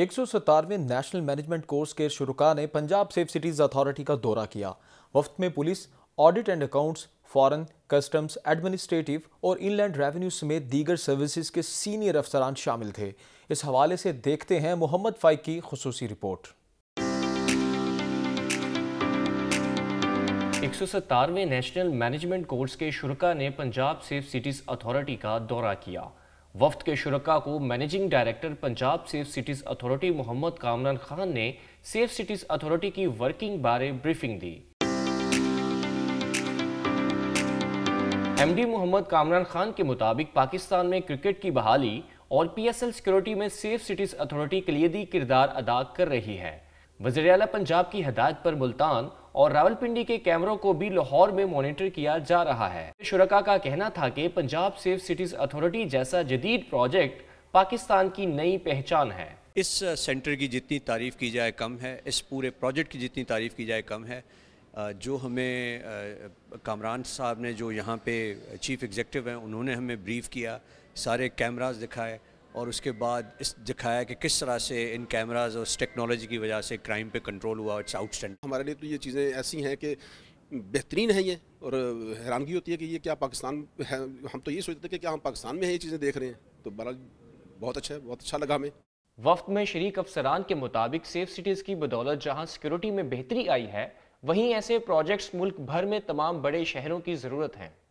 117वें national management course के शुरुका ने Punjab safe cities authority का दौरा किया। वफ्त में police, audit and accounts, foreign, customs, administrative और इनलैंड रेवेन्यू समेत दीगर सर्विसेज के सीनियर अफसरान शामिल थे। इस हवाले से देखते हैं मोहम्मद फाइक की खुसूसी रिपोर्ट। 117वें नेशनल मैनेजमेंट कोर्स के शुरका ने पंजाब सेफ सिटीज़ अथॉरिटी का दौरा किया। वफ्त के शुरका को managing director Punjab safe cities authority Mohammad Kamran Khan ने सेफ सिटीज़ अथॉरिटी की वर्किंग बारे ब्रीफिंग दी। एमडी मोहम्मद कामरान खान के मुताबिक पाकिस्तान में क्रिकेट की बहाली और PSL सिक्योरिटी में सेफ सिटीज़ अथॉरिटी कलीदी किरदार अदा कर रही है। वज़ीर-ए-आला पंजाब की हिदायत पर मुल्तान और रावलपिंडी के कैमरों को भी लाहौर में मॉनिटर किया जा रहा है। शुरका का कहना था कि पंजाब सेफ सिटीज़ अथॉरिटी जैसा जदीद प्रोजेक्ट पाकिस्तान की नई पहचान है। इस सेंटर की जितनी तारीफ़ की जाए कम है, इस पूरे प्रोजेक्ट की जितनी तारीफ़ की जाए कम है। जो हमें कामरान साहब ने, जो यहाँ पे चीफ एग्जीक्यूटिव हैं, उन्होंने हमें ब्रीफ किया, सारे कैमराज दिखाए और उसके बाद इस दिखाया कि किस तरह से इन कैमराज और इस टेक्नोलॉजी की वजह से क्राइम पे कंट्रोल हुआ। It's outstanding. हमारे लिए तो ये चीज़ें ऐसी हैं कि बेहतरीन है ये, और हैरानगी होती है कि ये क्या पाकिस्तान है। हम तो ये सोचते थे कि क्या हम पाकिस्तान में है, ये चीज़ें देख रहे हैं। तो बहरहाल बहुत अच्छा है, बहुत अच्छा लगा हमें। वफ्त में शरीक अफसरान के मुताबिक सेफ सिटीज़ की बदौलत जहाँ सिक्योरिटी में बेहतरी आई है, वहीं ऐसे प्रोजेक्ट्स मुल्क भर में तमाम बड़े शहरों की ज़रूरत हैं।